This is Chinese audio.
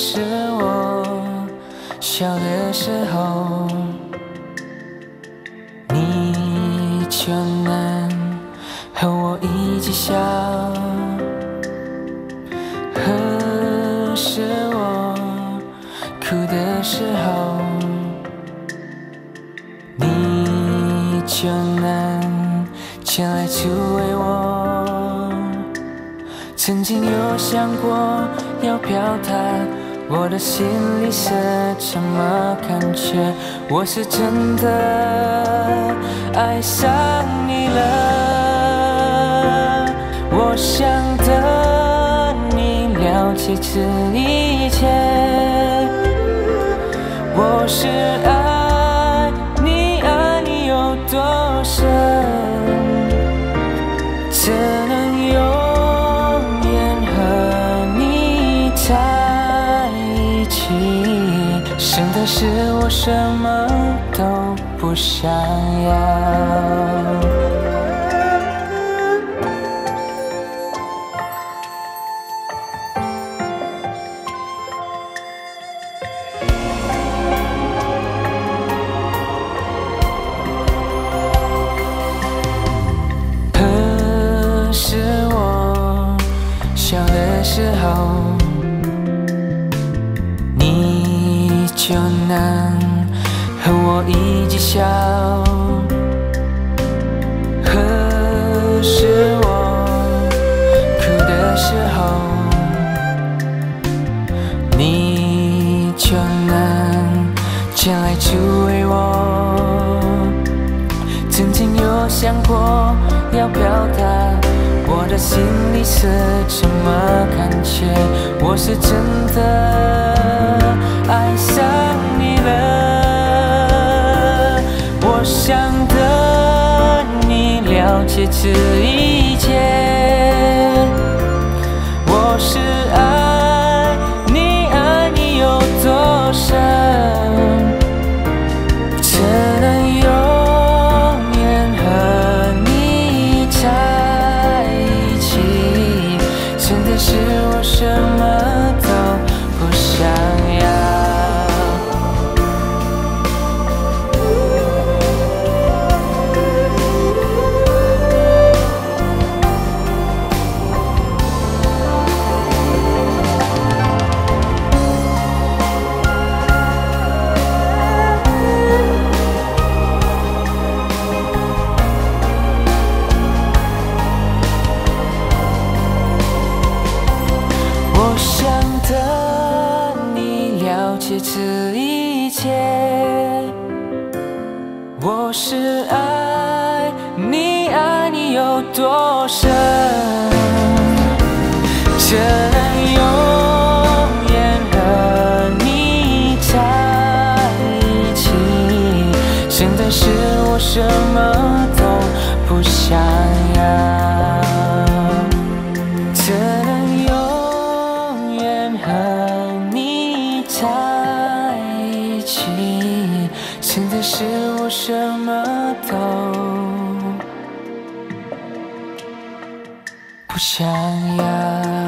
是我小的时候，你就能和我一起笑。何时我哭的时候，你就能前来抚慰我。曾经有想过要表达。 我的心里是什么感觉？我是真的爱上你了。我想等你了解这一切。我是爱你，爱你有多深，只能永远和你在。 剩的是我什么都不想要。何时我小的时候。 就能和我一起笑。何时我哭的时候，你就能前来抚慰我。曾经有想过要表达我的心里是什么感觉，我是真的。 爱上你了，我想等你了解这一切。我是爱你，爱你有多深，只能永远和你在一起。真的是我什么都不想要。 这一切，我是爱你，爱你有多深，只能永远和你在一起。真的是我什么都不想要，只能永远和你在。 真的是我什么都不想要。